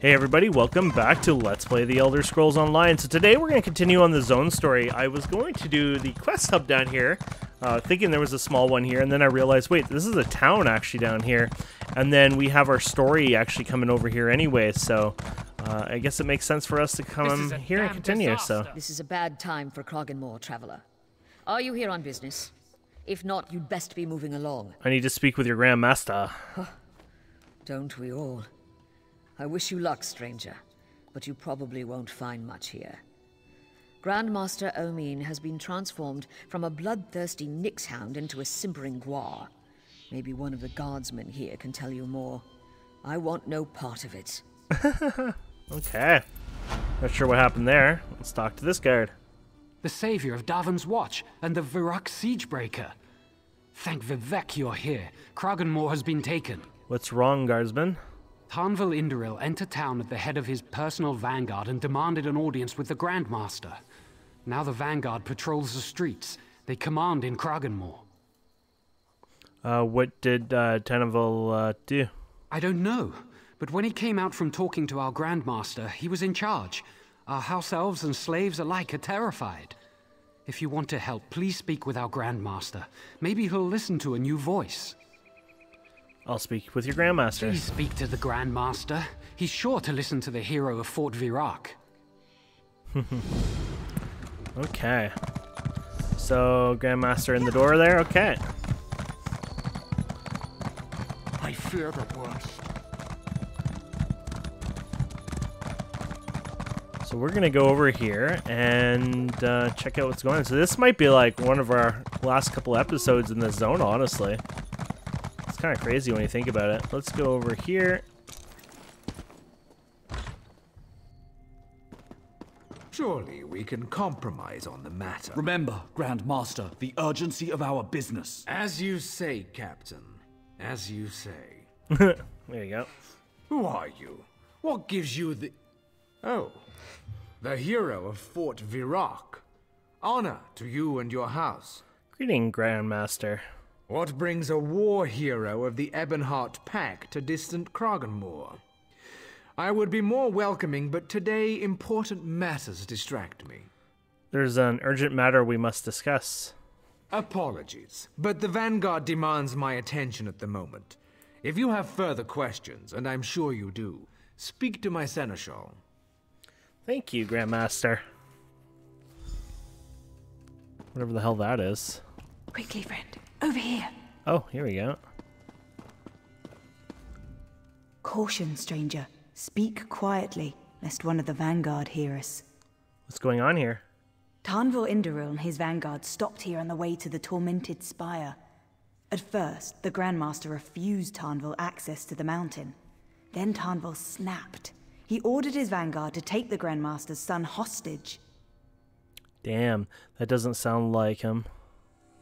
Hey everybody, welcome back to Let's Play The Elder Scrolls Online. So today we're going to continue on the zone story. I was going to do the quest hub down here, thinking there was a small one here, and then I realized, wait, this is a town actually down here. And then we have our story actually coming over here anyway, so I guess it makes sense for us to come here and continue. So this is a bad time for Kragenmoor, traveler. Are you here on business? If not, you'd best be moving along. I need to speak with your Grand Master. Oh, don't we all? I wish you luck, stranger, but you probably won't find much here. Grandmaster Omin has been transformed from a bloodthirsty Nyxhound into a simpering Gwar. Maybe one of the guardsmen here can tell you more. I want no part of it. Okay. Not sure what happened there. Let's talk to this guard. The savior of Davon's Watch and the Virak Siegebreaker. Thank Vivec you're here. Kragenmoor has been taken. What's wrong, guardsman? Tanval Indoril entered town at the head of his personal vanguard and demanded an audience with the Grand Master. Now the vanguard patrols the streets. They command in Kragenmoor. What did Tanval do? I don't know, but when he came out from talking to our Grand Master, he was in charge. Our house elves and slaves alike are terrified. If you want to help, please speak with our Grand Master. Maybe he'll listen to a new voice. I'll speak with your Grandmaster. Please speak to the Grandmaster. He's sure to listen to the hero of Fort Virak. Okay. So, Grandmaster in the door there? Okay. I fear the worst. So we're going to go over here and check out what's going on. So this might be like one of our last couple episodes in this zone, honestly. Kind of crazy when you think about it. Let's go over here. Surely we can compromise on the matter. Remember, Grand Master, the urgency of our business. As you say, Captain. As you say. There you go. Who are you? What gives you the... Oh. The hero of Fort Virak. Honor to you and your house. Greeting, Grand Master. What brings a war hero of the Ebonheart Pack to distant Kragenmoor? I would be more welcoming, but today important matters distract me. There's an urgent matter we must discuss. Apologies, but the Vanguard demands my attention at the moment. If you have further questions, and I'm sure you do, speak to my Seneschal. Thank you, Grandmaster. Whatever the hell that is. Quickly, friend. Over here. Oh, here we go. Caution, stranger. Speak quietly, lest one of the vanguard hear us. What's going on here? Tanval Indoril and his vanguard stopped here on the way to the Tormented Spire. At first, the Grandmaster refused Tanval access to the mountain. Then Tanval snapped. He ordered his vanguard to take the Grandmaster's son hostage. Damn, that doesn't sound like him.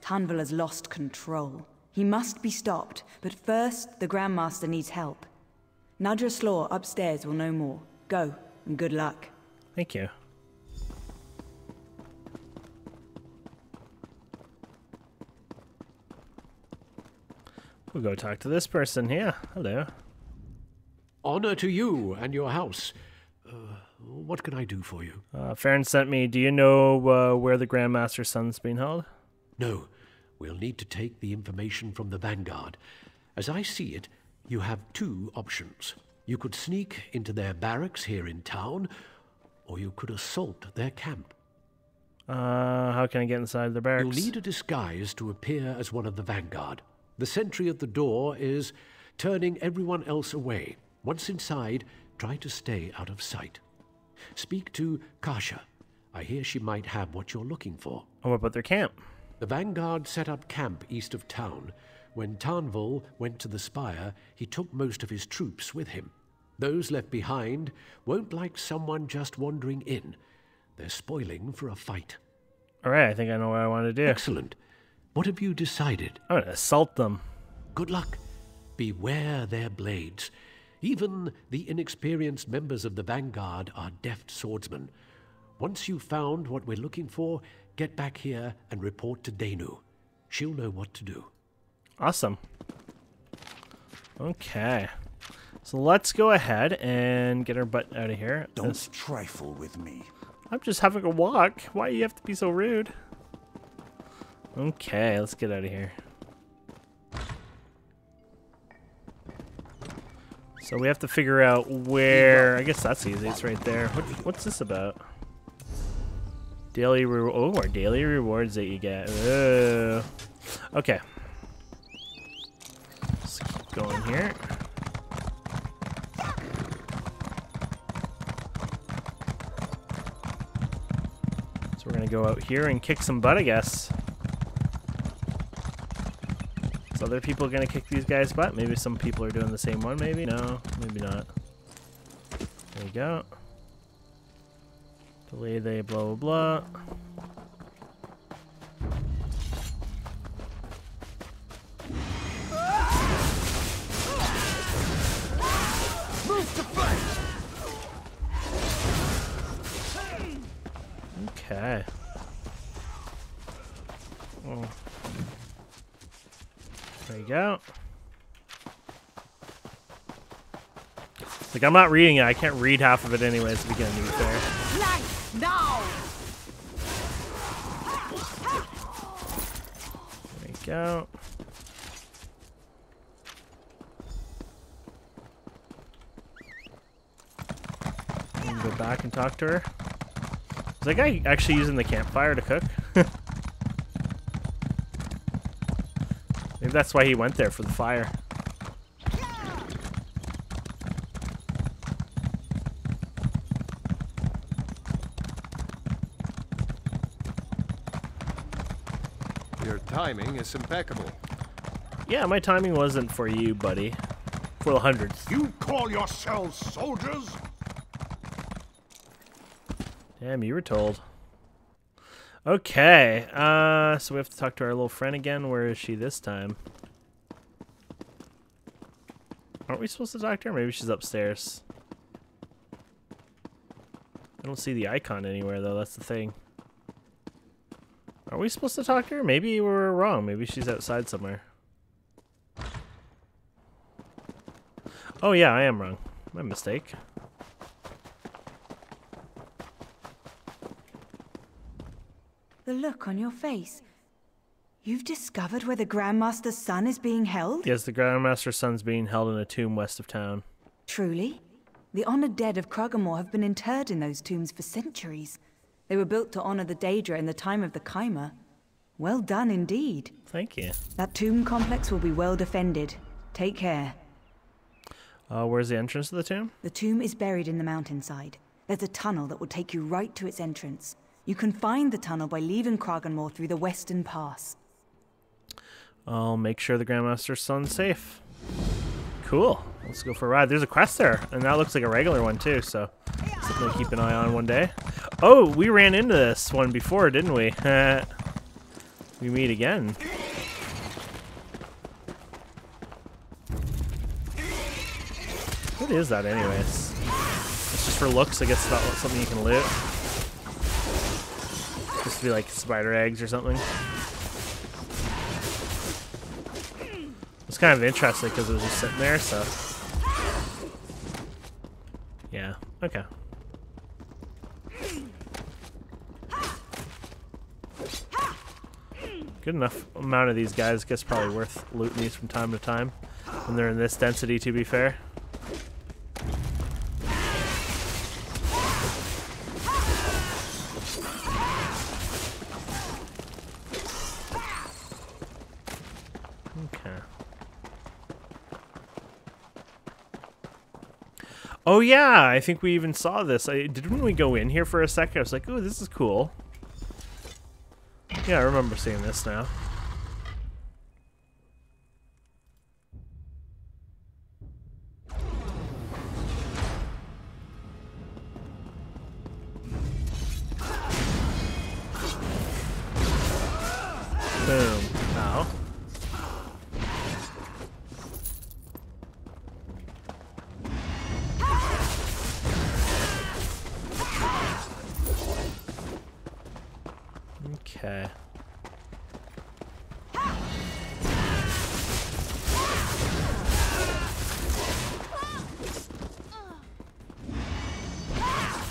Tanval has lost control. He must be stopped, but first, the Grandmaster needs help. Nadra Slaw upstairs will know more. Go, and good luck. Thank you. We'll go talk to this person here. Hello. Honor to you and your house. What can I do for you? Farron sent me. Do you know where the Grandmaster's son's being held? No, we'll need to take the information from the Vanguard. As I see it, you have two options. You could sneak into their barracks here in town, or you could assault their camp. How can I get inside the barracks? You'll need a disguise to appear as one of the Vanguard. The sentry at the door is turning everyone else away. Once inside, try to stay out of sight. Speak to Kasha. I hear she might have what you're looking for. Oh, what about their camp? The Vanguard set up camp east of town. When Tanval went to the Spire, he took most of his troops with him. Those left behind won't like someone just wandering in. They're spoiling for a fight. All right, I think I know what I want to do. Excellent. What have you decided? I'm going to assault them. Good luck. Beware their blades. Even the inexperienced members of the Vanguard are deft swordsmen. Once you've found what we're looking for, get back here and report to Denu. She'll know what to do. Awesome. Okay. So let's go ahead and get our butt out of here. Don't trifle with me. I'm just having a walk. Why do you have to be so rude? Okay, let's get out of here. So we have to figure out where... I guess that's easy. It's right there. What's this about? Daily reward. Oh, our daily rewards that you get. Ooh. Okay. Let's keep going here. So we're going to go out here and kick some butt, I guess. So other people are going to kick these guys' butt. Maybe some people are doing the same one, maybe? No, maybe not. There you go. Delay they blah, blah, blah. Move to fight. Okay. Oh. There you go. Like, I'm not reading it. I can't read half of it anyways, to be fair. There you go. I'm gonna go back and talk to her. Is that guy actually using the campfire to cook? Maybe that's why he went there, for the fire. Your timing is impeccable. Yeah, my timing wasn't for you, buddy. For the hundredth. You call yourselves soldiers? Damn, you were told. Okay, so we have to talk to our little friend again. Where is she this time? Aren't we supposed to talk to her? Maybe she's upstairs. I don't see the icon anywhere, though. That's the thing. Are we supposed to talk to her? Maybe we're wrong. Maybe she's outside somewhere. Oh, yeah, I am wrong. My mistake. The look on your face. You've discovered where the Grandmaster's son is being held? Yes, the Grandmaster's son's being held in a tomb west of town. Truly? The honored dead of Kragenmoor have been interred in those tombs for centuries. They were built to honor the Daedra in the time of the Chimer. Well done indeed. Thank you. That tomb complex will be well defended. Take care. Where's the entrance to the tomb? The tomb is buried in the mountainside. There's a tunnel that will take you right to its entrance. You can find the tunnel by leaving Kragenmoor through the Western Pass. I'll make sure the Grandmaster's son's safe. Cool. Let's go for a ride. There's a quest there, and that looks like a regular one too, so something to keep an eye on one day. Oh, we ran into this one before, didn't we? We meet again. What is that anyways? It's just for looks, I guess. It's not something you can loot. Just to be like spider eggs or something. It's kind of interesting because it was just sitting there, so. Yeah, okay. Good enough amount of these guys. I guess probably worth looting these from time to time when they're in this density, to be fair. Oh yeah, I think we even saw this. Didn't we go in here for a second? I was like, "Ooh, this is cool." Yeah, I remember seeing this now. Boom. Ow. Okay.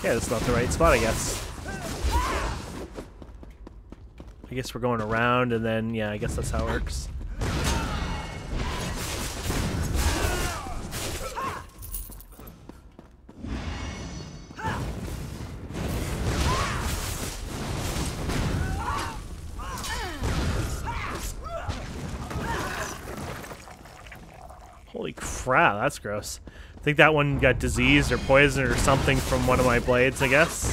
Yeah, that's not the right spot, I guess. I guess we're going around, and then, yeah, I guess that's how it works. Holy crap, that's gross. I think that one got diseased or poisoned or something from one of my blades, I guess.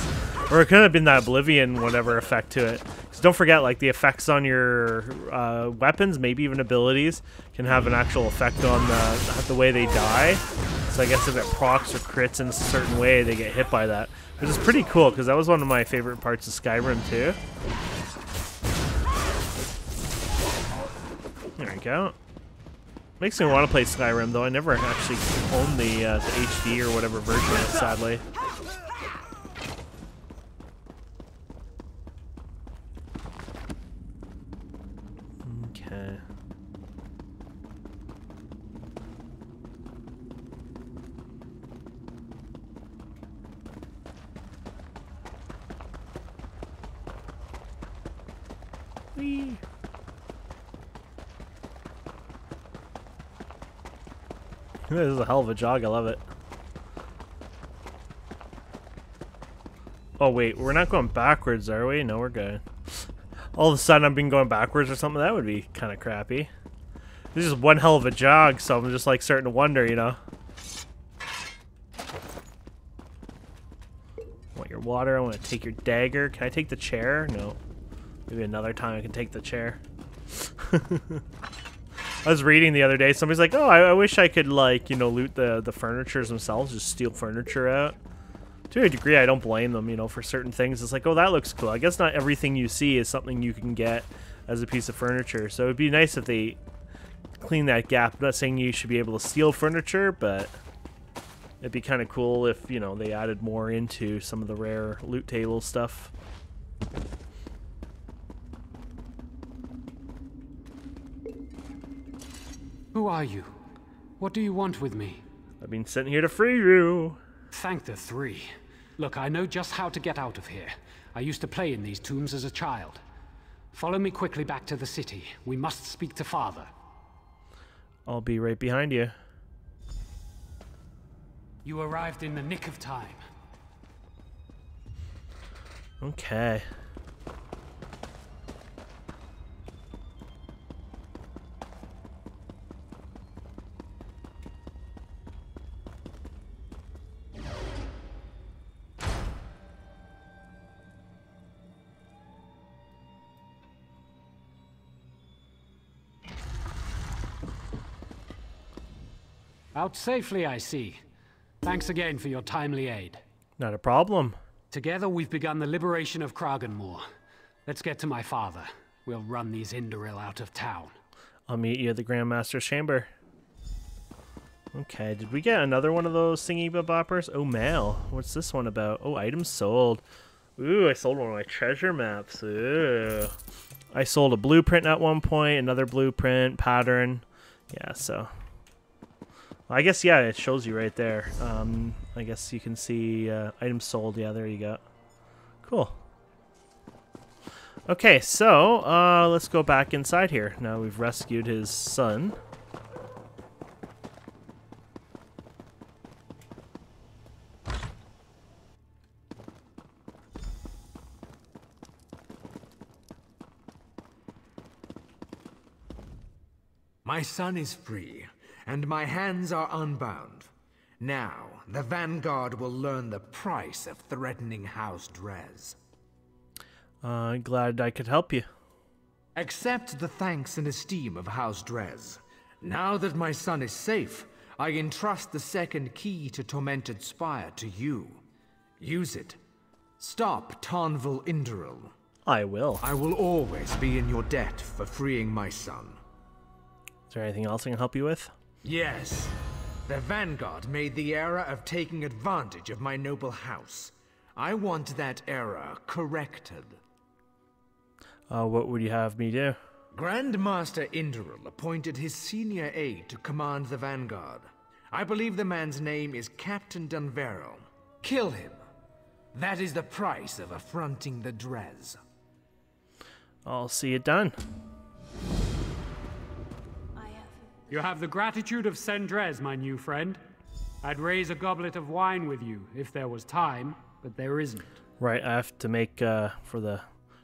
Or it could have been that Oblivion, whatever effect to it. Because don't forget, like, the effects on your weapons, maybe even abilities, can have an actual effect on the way they die. So I guess if it procs or crits in a certain way, they get hit by that. Which is pretty cool, because that was one of my favorite parts of Skyrim, too. There we go. Makes me want to play Skyrim, though. I never actually owned the HD or whatever version of it, sadly. Okay. Whee! This is a hell of a jog, I love it. Oh wait, we're not going backwards, are we? No, we're good. All of a sudden I've been going backwards or something, that would be kind of crappy. This is one hell of a jog, so I'm just like starting to wonder, you know. I want your water, I want to take your dagger. Can I take the chair? No. Maybe another time I can take the chair. I was reading the other day, somebody's like, oh, I wish I could, like, you know, loot the furnitures themselves, just steal furniture out. To a degree, I don't blame them, you know, for certain things. It's like, oh, that looks cool. I guess not everything you see is something you can get as a piece of furniture. So it'd be nice if they clean that gap. I'm not saying you should be able to steal furniture, but it'd be kind of cool if, you know, they added more into some of the rare loot table stuff. Who are you? What do you want with me? I've been sent here to free you. Thank the three. Look, I know just how to get out of here. I used to play in these tombs as a child. Follow me quickly back to the city. We must speak to Father. I'll be right behind you. You arrived in the nick of time. Okay. Out safely, I see. Thanks again for your timely aid. Not a problem. Together we've begun the liberation of Kragenmoor. Let's get to my father. We'll run these Indoril out of town. I'll meet you at the Grandmaster's chamber. Okay, did we get another one of those thingy-boppers? Oh, mail. What's this one about? Oh, items sold. Ooh, I sold one of my treasure maps. Ooh. I sold a blueprint at one point, another blueprint, pattern. Yeah, so... I guess, yeah, it shows you right there. I guess you can see items sold. Yeah, there you go. Cool. Okay, so let's go back inside here. Now we've rescued his son. My son is free. And my hands are unbound. Now, the Vanguard will learn the price of threatening House Drez. Glad I could help you. Accept the thanks and esteem of House Drez. Now that my son is safe, I entrust the second key to Tormented Spire to you. Use it. Stop Tanval Indoril. I will. I will always be in your debt for freeing my son. Is there anything else I can help you with? Yes. The Vanguard made the error of taking advantage of my noble house. I want that error corrected. What would you have me do? Grandmaster Indoril appointed his senior aide to command the Vanguard. I believe the man's name is Captain Dunvero. Kill him. That is the price of affronting the Drez. I'll see it done. You have the gratitude of Sendrez, my new friend. I'd raise a goblet of wine with you if there was time, but there isn't. Right, I have to make for the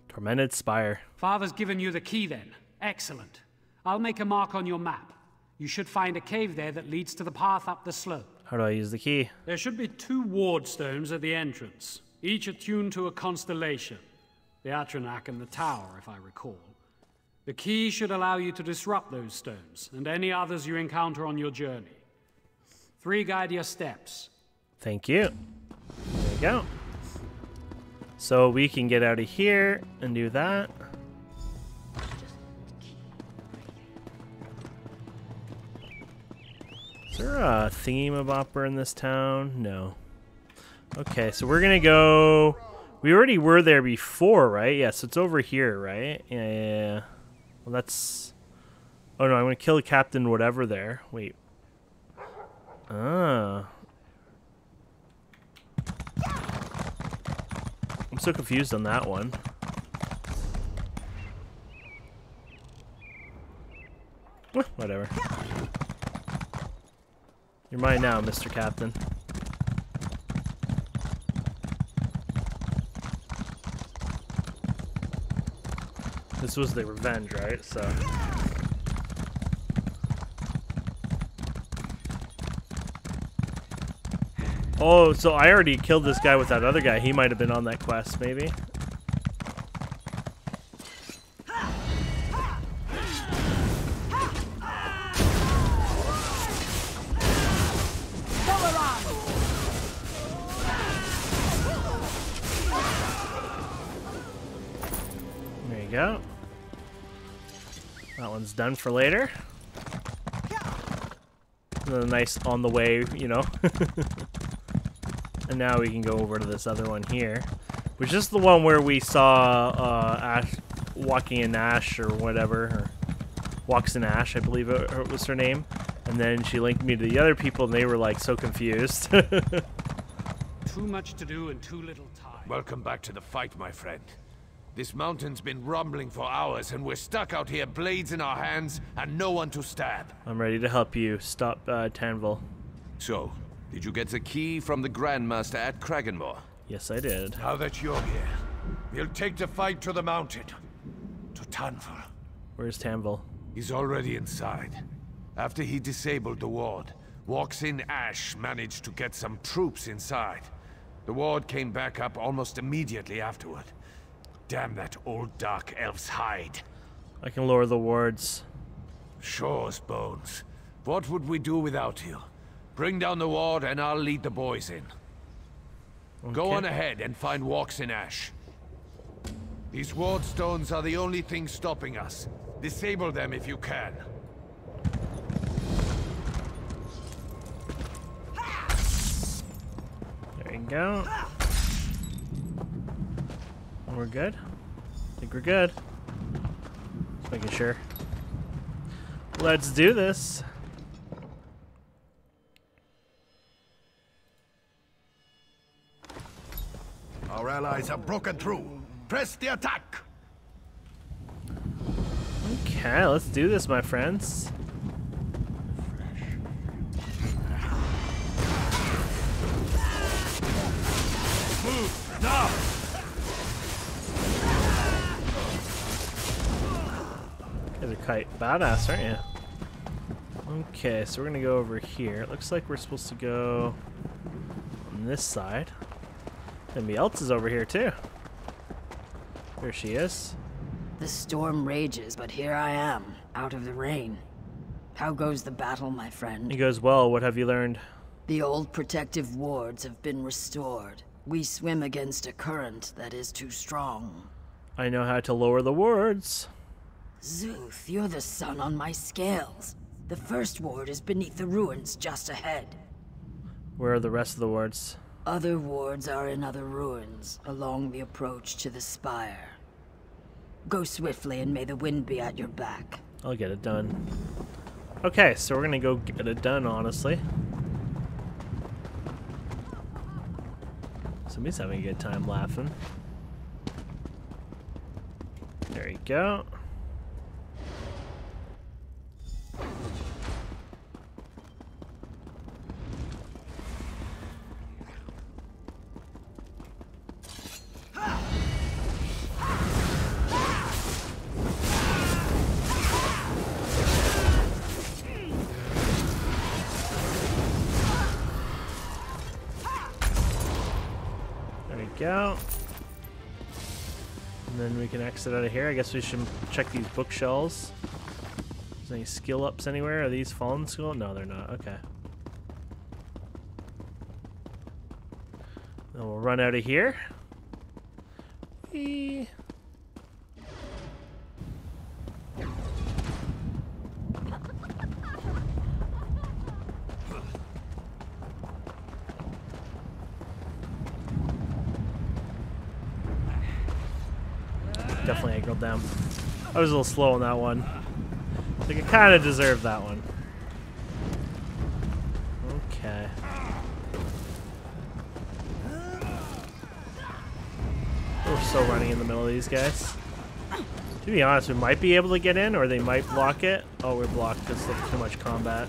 Tormented Spire. Father's given you the key then. Excellent. I'll make a mark on your map. You should find a cave there that leads to the path up the slope. How do I use the key? There should be 2 ward stones at the entrance, each attuned to a constellation. The Atronach and the Tower, if I recall. The key should allow you to disrupt those stones, and any others you encounter on your journey. 3 guide your steps. Thank you. There you go. So we can get out of here and do that. Is there a thingamabopper in this town? No. Okay, so we're gonna go... We already were there before, right? Yeah, so it's over here, right? Yeah. Well, that's... Oh, no, I want to kill Captain whatever there. Wait. Ah. I'm so confused on that one. Whatever. You're mine now, Mr. Captain. This was the revenge, right? So. Oh, so I already killed this guy with that other guy. He might have been on that quest, maybe. There you go. That one's done for later. Nice on the way, you know. And now we can go over to this other one here, which is the one where we saw Ash walking in Ash or whatever, or Walks in Ash, I believe it was her name. And then she linked me to the other people, and they were like so confused. Too much to do and too little time. Welcome back to the fight, my friend. This mountain's been rumbling for hours, and we're stuck out here, blades in our hands, and no one to stab. I'm ready to help you. Stop Tanval. So, did you get the key from the Grandmaster at Kragenmoor? Yes, I did. Now that you're here, we'll take the fight to the mountain. To Tanval. Where's Tanval? He's already inside. After he disabled the ward, Walks in Ash managed to get some troops inside. The ward came back up almost immediately afterward. Damn that old dark elf's hide. I can lower the wards. Sure, Bones. What would we do without you? Bring down the ward and I'll lead the boys in. Okay. Go on ahead and find Walks in Ash. These ward stones are the only thing stopping us. Disable them if you can. There you go. We're good? I think we're good. Just making sure. Let's do this. Our allies have broken through. Press the attack. Okay, let's do this, my friends. Move now. They're quite badass, aren't you? Okay, so we're gonna go over here. It looks like we're supposed to go on this side. Somebody else is over here too. There she is. The storm rages, but here I am, out of the rain. How goes the battle, my friend? It goes well. What have you learned? The old protective wards have been restored. We swim against a current that is too strong. I know how to lower the wards. Zuth, you're the sun on my scales. The first ward is beneath the ruins just ahead. Where are the rest of the wards? Other wards are in other ruins, along the approach to the spire. Go swiftly and may the wind be at your back. I'll get it done. Okay, so we're gonna go get it done, honestly. Somebody's having a good time laughing. There you go. Out. And then we can exit out of here. I guess we should check these bookshelves. Is there any skill ups anywhere? Are these fallen skill? No, they're not. Okay. Then we'll run out of here. Whee. Definitely angled them. I was a little slow on that one. I think I kind of deserved that one. Okay. We're still running in the middle of these guys. To be honest, we might be able to get in, or they might block it. Oh, we're blocked because of too much combat.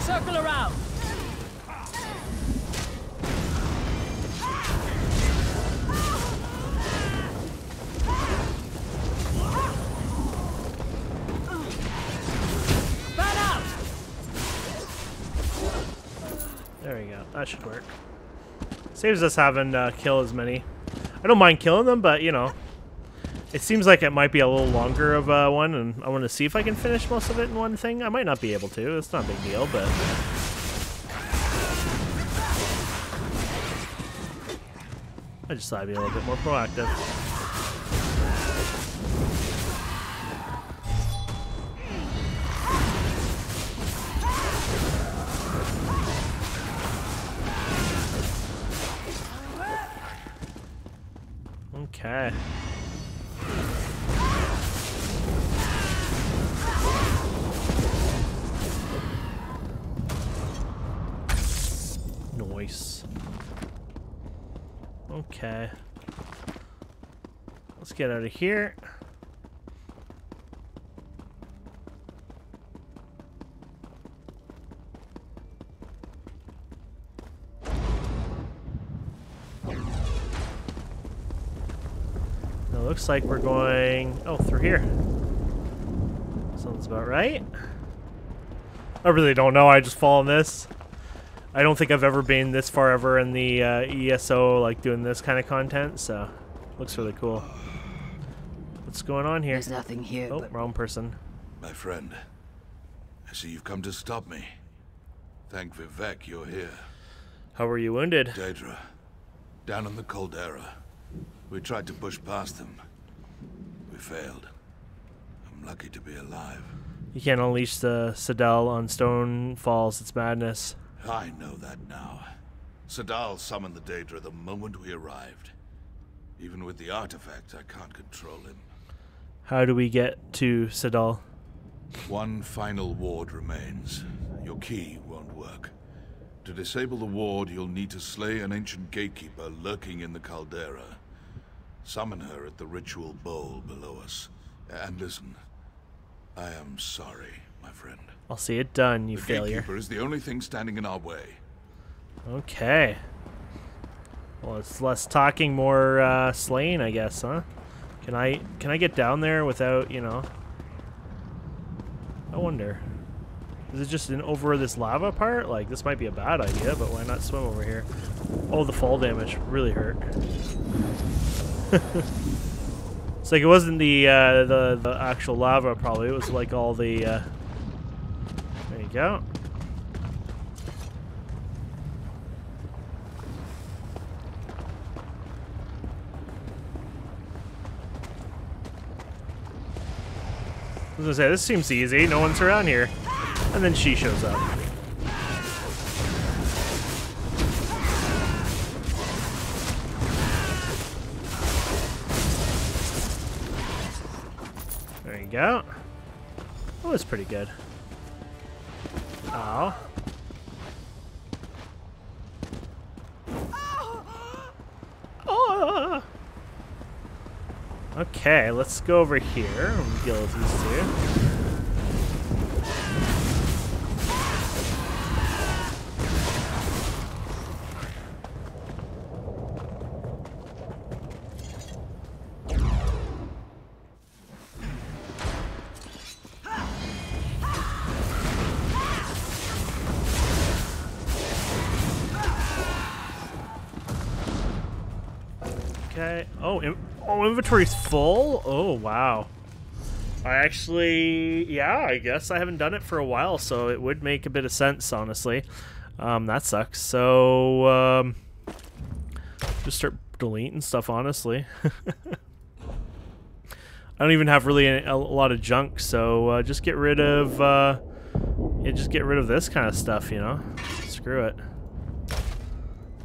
Circle around. That should work. Saves us having to kill as many. I don't mind killing them, but you know, it seems like it might be a little longer of one, and I want to see if I can finish most of it in one thing. I might not be able to. It's not a big deal, but I just thought I'd be a little bit more proactive. Okay. Nice. Okay. Let's get out of here. Looks like we're going, oh, through here. Sounds about right. I really don't know. I just fall in this. I don't think I've ever been this far ever in the ESO, like doing this kind of content, so looks really cool. What's going on here? There's nothing here. Oh, but wrong person. My friend, I see you've come to stop me. Thank Vivec you're here. How were you wounded? Daedra, down in the Caldera. We tried to push past them. We failed. I'm lucky to be alive. You can't unleash the Sadal on Stonefalls. It's madness. I know that now. Sadal summoned the Daedra the moment we arrived. Even with the artifact, I can't control him. How do we get to Sadal? One final ward remains. Your key won't work. To disable the ward, you'll need to slay an ancient gatekeeper lurking in the Caldera. Summon her at the ritual bowl below us. And listen, I am sorry, my friend. I'll see it done, you failure. The gatekeeper is the only thing standing in our way. Okay. Well, it's less talking, more slaying, I guess, huh? Can I get down there without, you know? I wonder. Is it just an over this lava part? Like, this might be a bad idea, but why not swim over here? Oh, the fall damage really hurt. It's like it wasn't the actual lava, probably. It was like all the there you go. I was gonna say, this seems easy, no one's around here, and then she shows up. Go. That was pretty good. Oh. Okay, let's go over here and deal with these two. Inventory's full? Oh, wow. I actually, yeah, I guess I haven't done it for a while, so it would make a bit of sense, honestly. That sucks. So, just start deleting stuff, honestly. I don't even have really a lot of junk, so just get rid of, yeah, just get rid of this kind of stuff, you know? Screw it.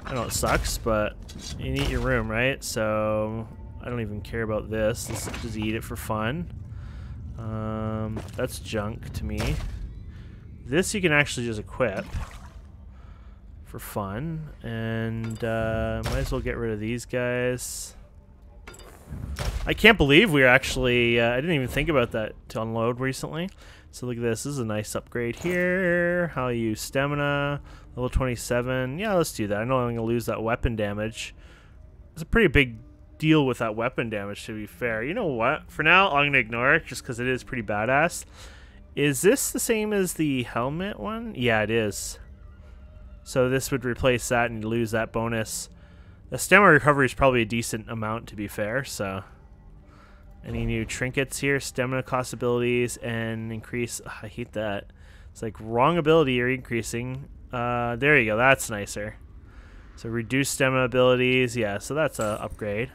I know it sucks, but you need your room, right? So... I don't even care about this. Let's just eat it for fun. That's junk to me. This you can actually just equip for fun. And might as well get rid of these guys. I can't believe we were actually... I didn't even think about that to unload recently. So look at this. This is a nice upgrade here. How you use stamina. Level 27. Yeah, let's do that. I know I'm going to lose that weapon damage. It's a pretty big... deal with that weapon damage, to be fair. You know what? For now, I'm going to ignore it just because it is pretty badass. Is this the same as the helmet one? Yeah, it is. So this would replace that and lose that bonus. The stamina recovery is probably a decent amount, to be fair. So, any new trinkets here? Stamina cost abilities and increase. Ugh, I hate that. It's like wrong ability you're increasing. There you go. That's nicer. So reduce stamina abilities. Yeah, so that's an upgrade.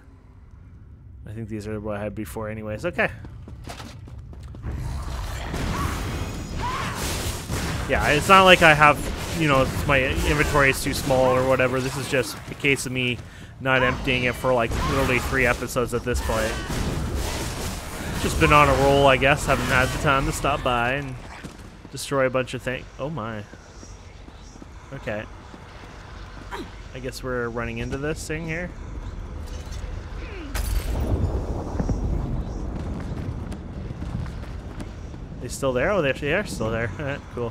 I think these are what I had before anyways. Okay. Yeah, it's not like I have, you know, my inventory is too small or whatever. This is just a case of me not emptying it for like literally 3 episodes at this point. Just been on a roll, I guess. Haven't had the time to stop by and destroy a bunch of things. Oh my. Okay. I guess we're running into this thing here. They still there? Oh, they are still there. Cool.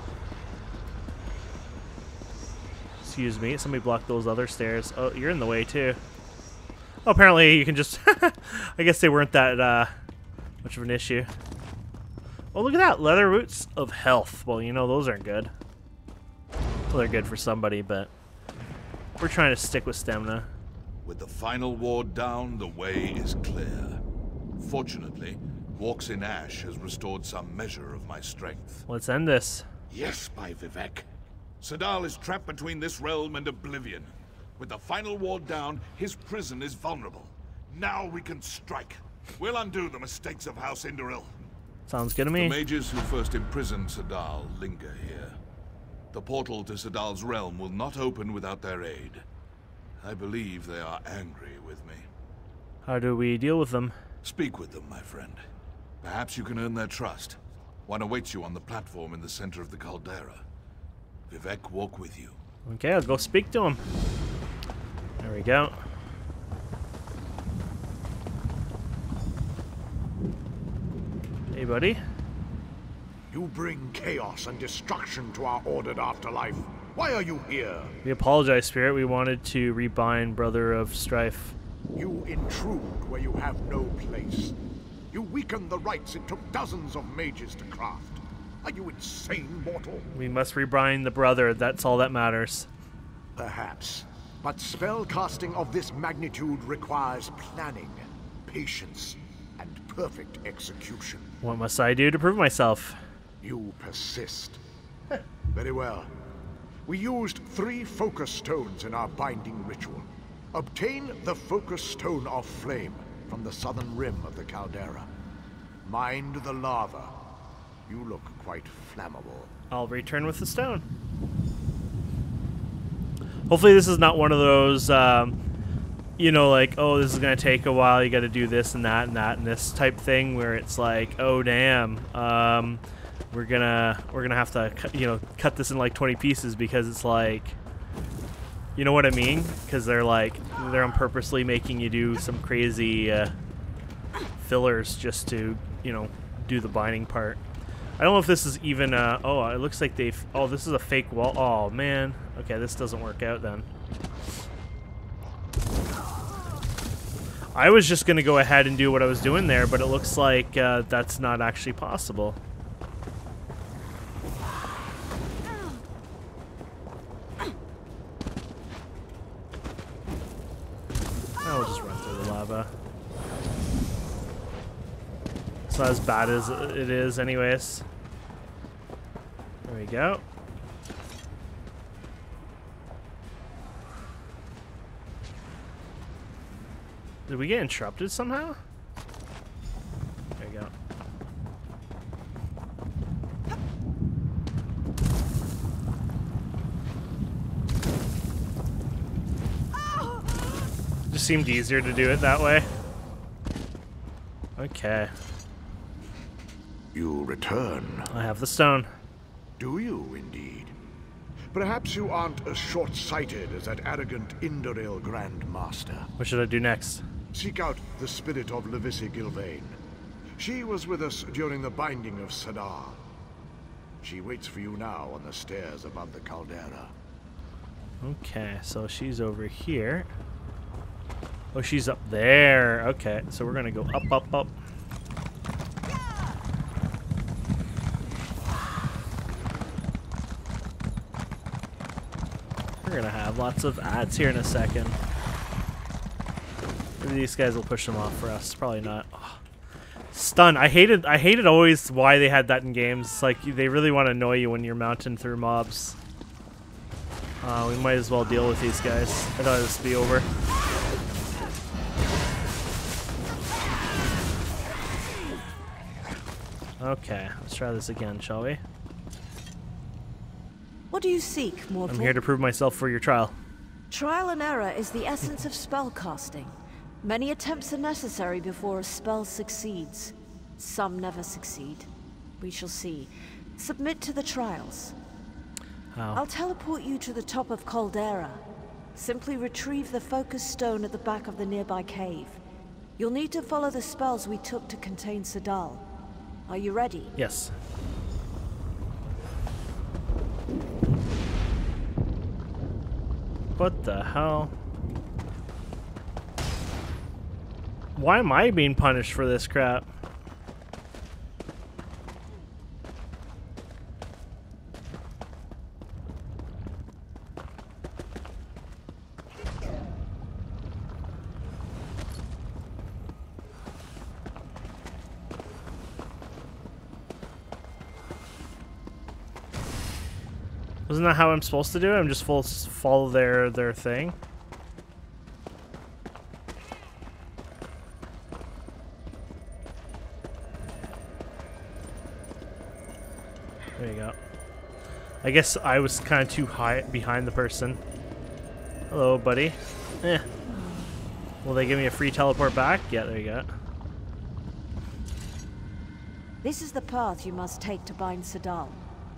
Excuse me. Somebody blocked those other stairs. Oh, you're in the way too. Oh, apparently you can just... I guess they weren't that much of an issue. Oh, look at that. Leather roots of health. Well, you know, those aren't good. Well, they're good for somebody, but we're trying to stick with stamina. With the final ward down, the way is clear. Fortunately... Walks in Ash has restored some measure of my strength. Let's end this. Yes, by Vivec. Sadal is trapped between this realm and oblivion. With the final ward down, his prison is vulnerable. Now we can strike. We'll undo the mistakes of House Indoril. Sounds good to me. The mages who first imprisoned Sadal linger here. The portal to Sadal's realm will not open without their aid. I believe they are angry with me. How do we deal with them? Speak with them, my friend. Perhaps you can earn their trust. One awaits you on the platform in the center of the caldera. Vivec, walk with you. Okay, I'll go speak to him. There we go. Hey, buddy. You bring chaos and destruction to our ordered afterlife. Why are you here? We apologize, Spirit. We wanted to rebind Brother of Strife. You intrude where you have no place. You weakened the rites it took dozens of mages to craft. Are you insane, mortal? We must rebind the brother. That's all that matters. Perhaps. But spell casting of this magnitude requires planning, patience, and perfect execution. What must I do to prove myself? You persist. Very well. We used 3 focus stones in our binding ritual. Obtain the focus stone of flame from the southern rim of the caldera. Mind the lava. You look quite flammable. I'll return with the stone. Hopefully this is not one of those, you know, like, oh, this is going to take a while. You got to do this and that and that and this type thing where it's like, oh, damn, we're going to have to, you know, cut this in like 20 pieces because it's like... You know what I mean? Because they're like, they're on purposely making you do some crazy fillers just to, you know, do the binding part. I don't know if this is even, oh, it looks like they've, oh, this is a fake wall. Oh, man. Okay, this doesn't work out then. I was just going to go ahead and do what I was doing there, but it looks like that's not actually possible. I'll just run through the lava. It's not as bad as it is anyways. There we go. Did we get interrupted somehow? There we go. It just seemed easier to do it that way. Okay. You return. I have the stone. Do you indeed? Perhaps you aren't as short-sighted as that arrogant Indoril Grand Master. What should I do next? Seek out the spirit of Lvisi Gilvain. She was with us during the binding of Sedar. She waits for you now on the stairs above the Caldera. Okay, so she's over here. Oh, she's up there. Okay, so we're gonna go up, up, up. We're gonna have lots of ads here in a second. Maybe these guys will push them off for us. Probably not. Oh. Stun. I hated always why they had that in games. It's like they really want to annoy you when you're mounting through mobs. We might as well deal with these guys. I thought this would be over. Okay, let's try this again, shall we? What do you seek, mortal? I'm here to prove myself for your trial. Trial and error is the essence of spellcasting. Many attempts are necessary before a spell succeeds. Some never succeed. We shall see. Submit to the trials. How? I'll teleport you to the top of Caldera. Simply retrieve the focus stone at the back of the nearby cave. You'll need to follow the spells we took to contain Sadal. Are you ready? Yes. What the hell? Why am I being punished for this crap? Isn't that how I'm supposed to do it? I'm just full follow their thing. There you go. I guess I was kind of too high behind the person. Hello, buddy. Eh. Will they give me a free teleport back? Yeah, there you go. This is the path you must take to bind Sadal.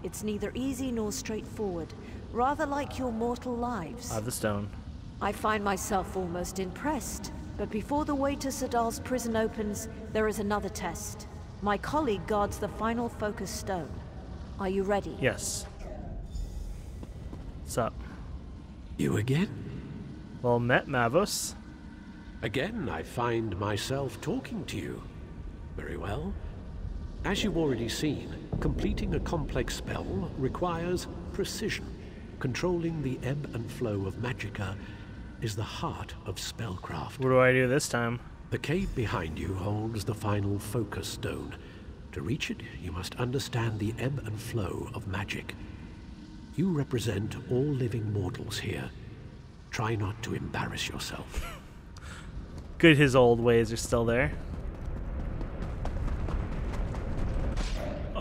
It's neither easy nor straightforward, rather like your mortal lives. Of the stone. I find myself almost impressed, but before the way to Sadal's prison opens, there is another test. My colleague guards the final focus stone. Are you ready? Yes. What's up? You again? Well met, Mavus. Again, I find myself talking to you. Very well. As you've already seen, completing a complex spell requires precision. Controlling the ebb and flow of magicka is the heart of spellcraft. What do I do this time? The cave behind you holds the final focus stone. To reach it, you must understand the ebb and flow of magic. You represent all living mortals here. Try not to embarrass yourself. Good, his old ways are still there.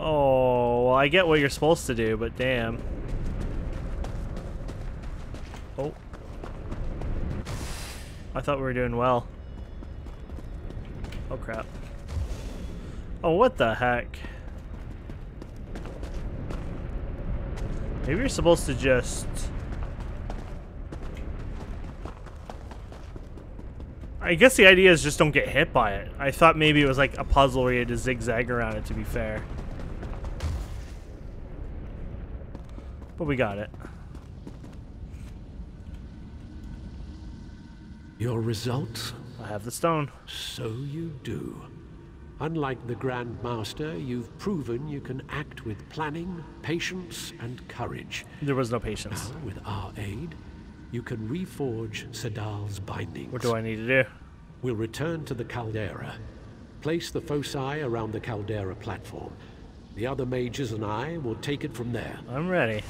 Oh, well, I get what you're supposed to do, but damn. Oh. I thought we were doing well. Oh, crap. Oh, what the heck? Maybe you're supposed to just... I guess the idea is just don't get hit by it. I thought maybe it was like a puzzle where you had to zigzag around it, to be fair. But we got it. Your results? I have the stone. So you do. Unlike the Grand Master, you've proven you can act with planning, patience, and courage. There was no patience. Now, with our aid, you can reforge Sadal's bindings. What do I need to do? We'll return to the Caldera. Place the foci around the Caldera platform. The other mages and I will take it from there. I'm ready.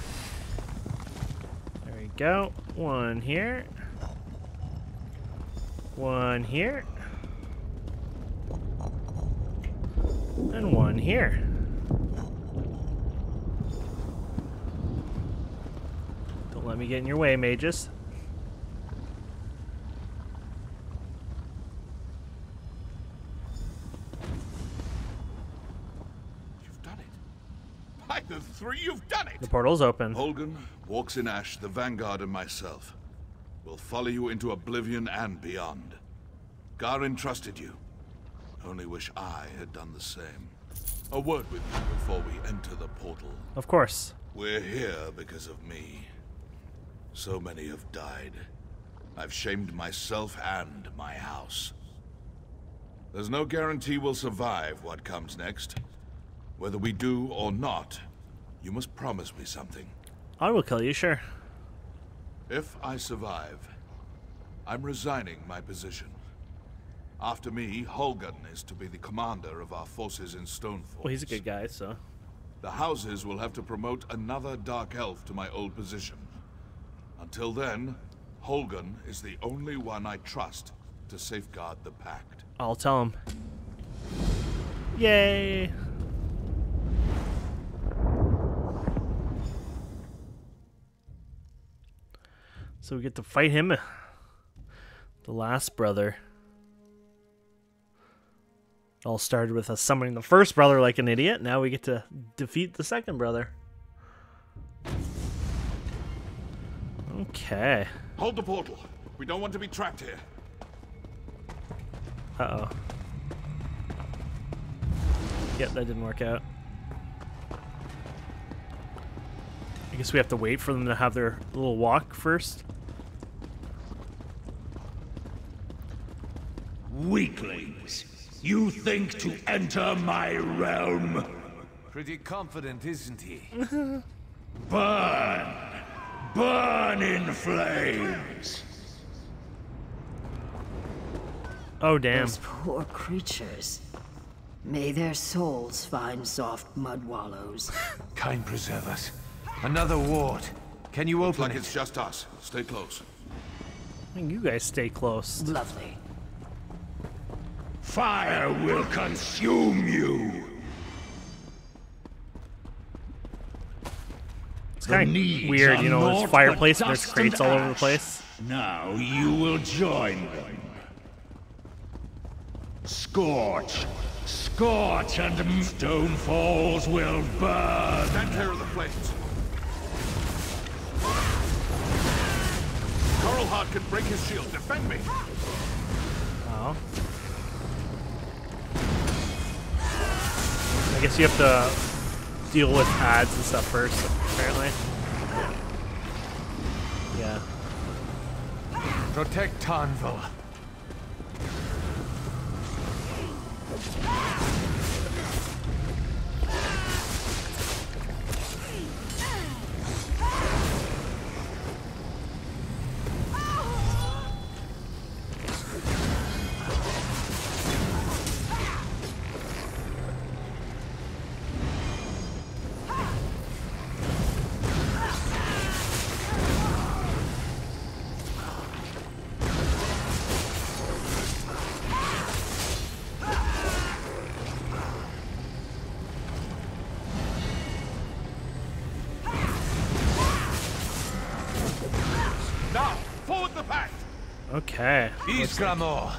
There we go. One here. One here. And one here. Don't let me get in your way, mages. You've done it. By the three, you've done it! The portal's open. Holgan, Walks in Ash, the Vanguard, and myself will follow you into oblivion and beyond. Garin trusted you. Only wish I had done the same. A word with you before we enter the portal. Of course. We're here because of me. So many have died. I've shamed myself and my house. There's no guarantee we'll survive what comes next. Whether we do or not, you must promise me something. I will kill you, sure. If I survive, I'm resigning my position. After me, Holgan is to be the commander of our forces in Stoneforce. Well, he's a good guy, so... The houses will have to promote another Dark Elf to my old position. Until then, Holgan is the only one I trust to safeguard the pact. I'll tell him. Yay! So we get to fight him. The last brother. It all started with us summoning the first brother like an idiot. Now we get to defeat the second brother. Okay. Hold the portal. We don't want to be trapped here. Uh-oh. Yep, that didn't work out. I guess we have to wait for them to have their little walk first. Weaklings. You think to enter my realm? Pretty confident, isn't he? Burn! Burn in flames! Oh, damn. Those poor creatures. May their souls find soft mud wallows. Kind preserve us. Another ward. Can you open it? Looks like it's just us. Stay close. You guys stay close. Lovely. Fire will consume you. It's kind of weird, you know, there's fireplace, there's crates all over the place. Now you will join them. Scorch, scorch, and Stonefalls will burn. Stand clear of the flames. Coralheart can break his shield. Defend me. Oh. I guess you have to deal with ads and stuff first, apparently. Yeah. Protect Tanval. Okay. He's Kragenmoor.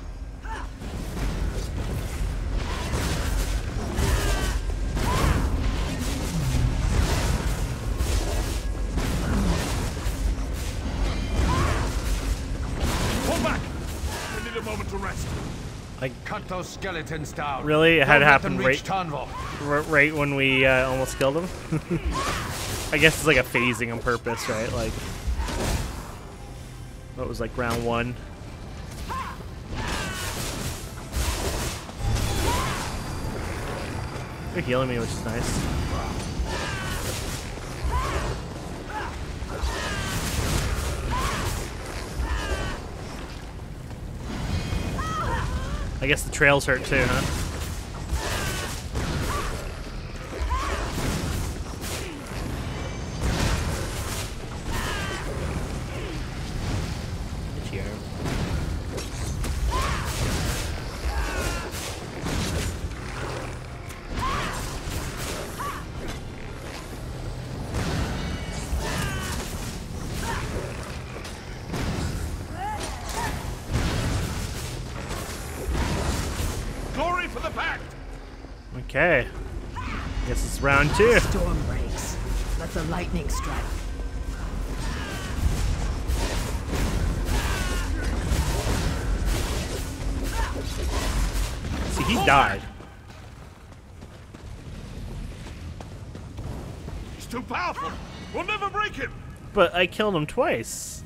Pull back. We need a moment to rest. Like, cut those skeletons down. Really? It had happened right when we almost killed him? I guess it's like a phasing on purpose, right? Like, what was like round one? They're healing me, which is nice. I guess the trails hurt too, huh? Okay. Guess it's round two. Storm breaks. Let the lightning strike. See, he died. He's too powerful. We'll never break him. But I killed him twice.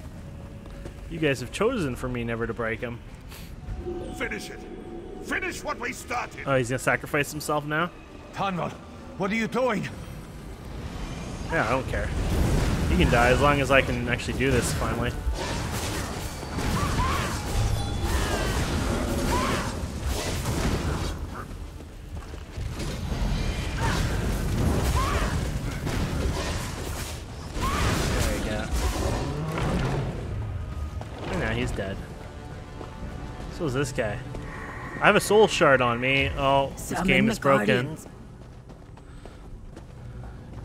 You guys have chosen for me never to break him. Finish it. Finish what we started. Oh, he's gonna sacrifice himself now? Tanval, what are you doing? Yeah, I don't care. He can die as long as I can actually do this finally. There we go. And now he's dead. So is this guy. I have a soul shard on me. Oh, this game is broken.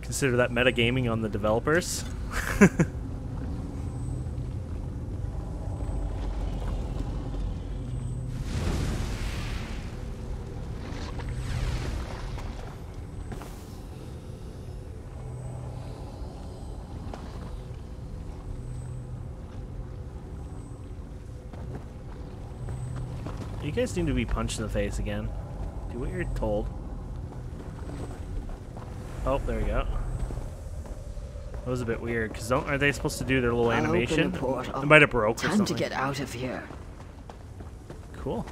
Consider that metagaming on the developers. You guys seem to be punched in the face again. Do what you're told. Oh, there we go. That was a bit weird, because aren't they supposed to do their little animation? It might have broke or something. Time to get out of here. Cool.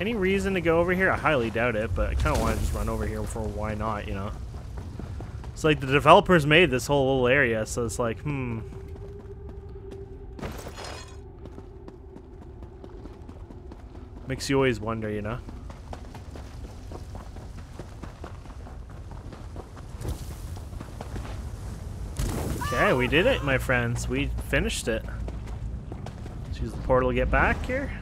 Any reason to go over here? I highly doubt it, but I kind of want to just run over here for why not, you know? It's like the developers made this whole little area, so it's like, hmm. Makes you always wonder, you know? Okay, we did it, my friends. We finished it. Let's use the portal to get back here.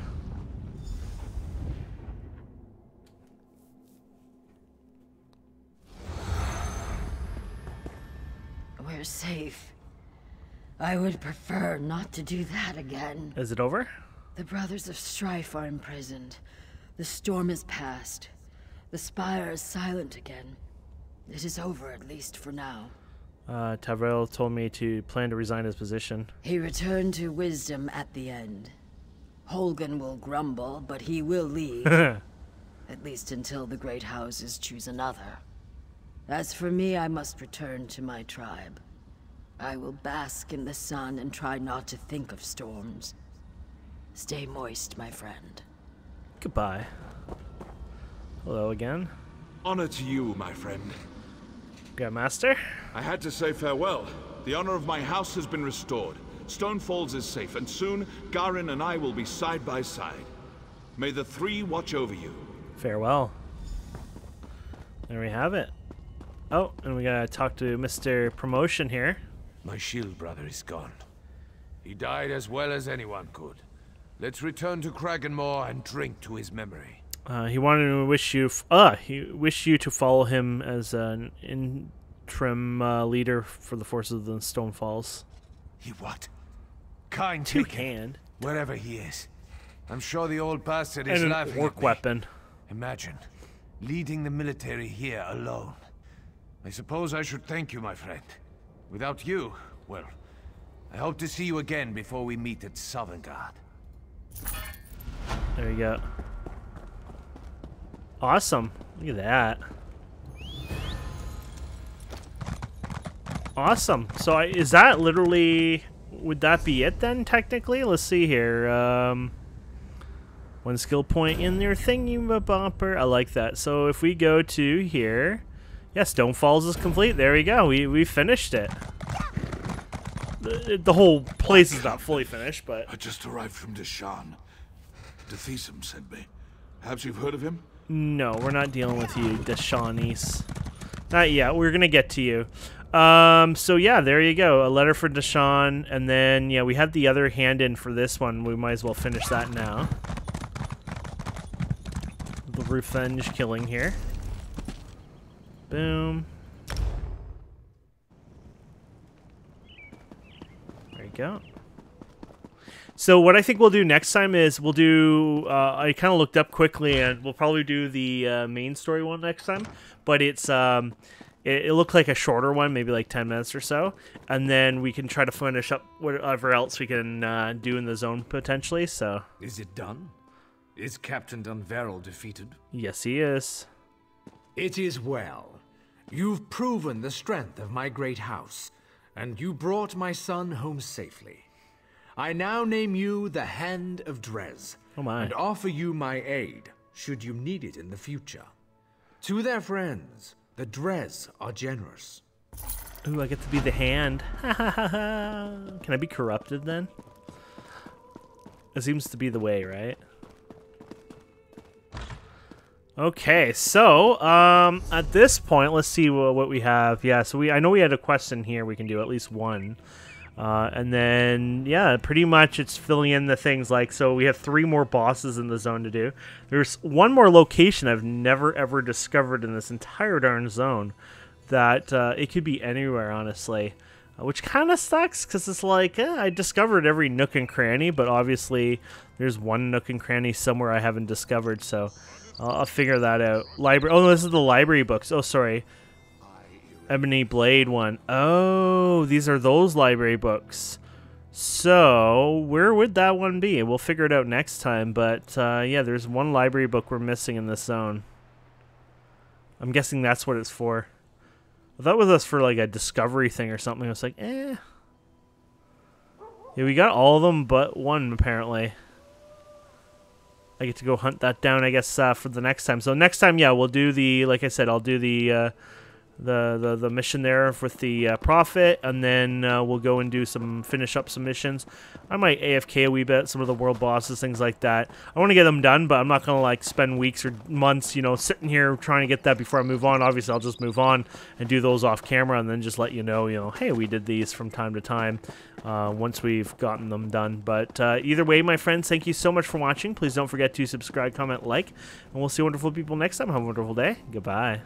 We're safe. I would prefer not to do that again. Is it over? The Brothers of Strife are imprisoned. The storm is past. The Spire is silent again. It is over, at least for now. Tavril told me to plan to resign his position. He returned to wisdom at the end. Holgan will grumble, but he will leave. At least until the great houses choose another. As for me, I must return to my tribe. I will bask in the sun and try not to think of storms. Stay moist, my friend. Goodbye. Hello again. Honor to you, my friend. Grandmaster? I had to say farewell. The honor of my house has been restored. Stonefalls is safe, and soon Garin and I will be side by side. May the three watch over you. Farewell. There we have it. Oh, and we gotta talk to Mr. Promotion here. My shield brother is gone. He died as well as anyone could. Let's return to Kragenmoor and drink to his memory. He wanted to wish you he wished you to follow him as an interim leader for the forces of the Stonefalls. He what? Kind to hand. Wherever he is. I'm sure the old bastard is laughing at me. Work weapon. Imagine leading the military here alone. I suppose I should thank you, my friend. Without you, well, I hope to see you again before we meet at Sovengard. There we go. Awesome. Look at that. Awesome. So is that literally... would that be it then, technically? Let's see here. One skill point in your thingy bumper. I like that. So if we go to here... yeah, Stonefalls is complete. There we go. We finished it. The whole place is not fully finished, but... I just arrived from Deshaan. Defisum sent me. Perhaps you've heard of him? No, we're not dealing with you, Deshaunis. Not yet. We're going to get to you. So yeah, there you go. A letter for Deshaan, and then, yeah, we had the other hand-in for this one. We might as well finish that now. The revenge killing here. Boom. There you go. So what I think we'll do next time is we'll do, I kind of looked up quickly, and we'll probably do the main story one next time, but it's, it looked like a shorter one, maybe like 10 minutes or so, and then we can try to finish up whatever else we can do in the zone potentially, so. Is it done? Is Captain Dunveril defeated? Yes, he is. It is well. You've proven the strength of my great house, and you brought my son home safely. I now name you the Hand of Drez, oh my, and offer you my aid, should you need it in the future. To their friends, the Drez are generous. Ooh, I get to be the Hand. Can I be corrupted then? It seems to be the way, right? Okay, so at this point, let's see what we have. Yeah, so I know we had a quest in here. We can do at least one. And then, yeah, pretty much it's filling in the things like, so we have 3 more bosses in the zone to do. There's one more location I've never, ever discovered in this entire darn zone that it could be anywhere, honestly, which kind of sucks because it's like, I discovered every nook and cranny, but obviously there's one nook and cranny somewhere I haven't discovered, so I'll figure that out. Library. Oh, no, this is the library books. Oh, sorry. Ebony Blade one. Oh, these are those library books. So, where would that one be? We'll figure it out next time, but yeah, there's one library book we're missing in this zone. I'm guessing that's what it's for. I thought it was for like a discovery thing or something. I was like, eh. Yeah, we got all of them but one, apparently. I get to go hunt that down, I guess, for the next time. So next time, yeah, we'll do the, like I said, I'll do the mission there with the prophet, and then we'll go and do some finish up some missions. I might AFK a wee bit, some of the world bosses, things like that. I want to get them done, but I'm not gonna like spend weeks or months, you know, sitting here trying to get that before I move on. Obviously, I'll just move on and do those off camera, and then just let you know, hey, we did these from time to time once we've gotten them done. But either way, my friends, thank you so much for watching. Please don't forget to subscribe, comment, like, and we'll see wonderful people next time. Have a wonderful day. Goodbye.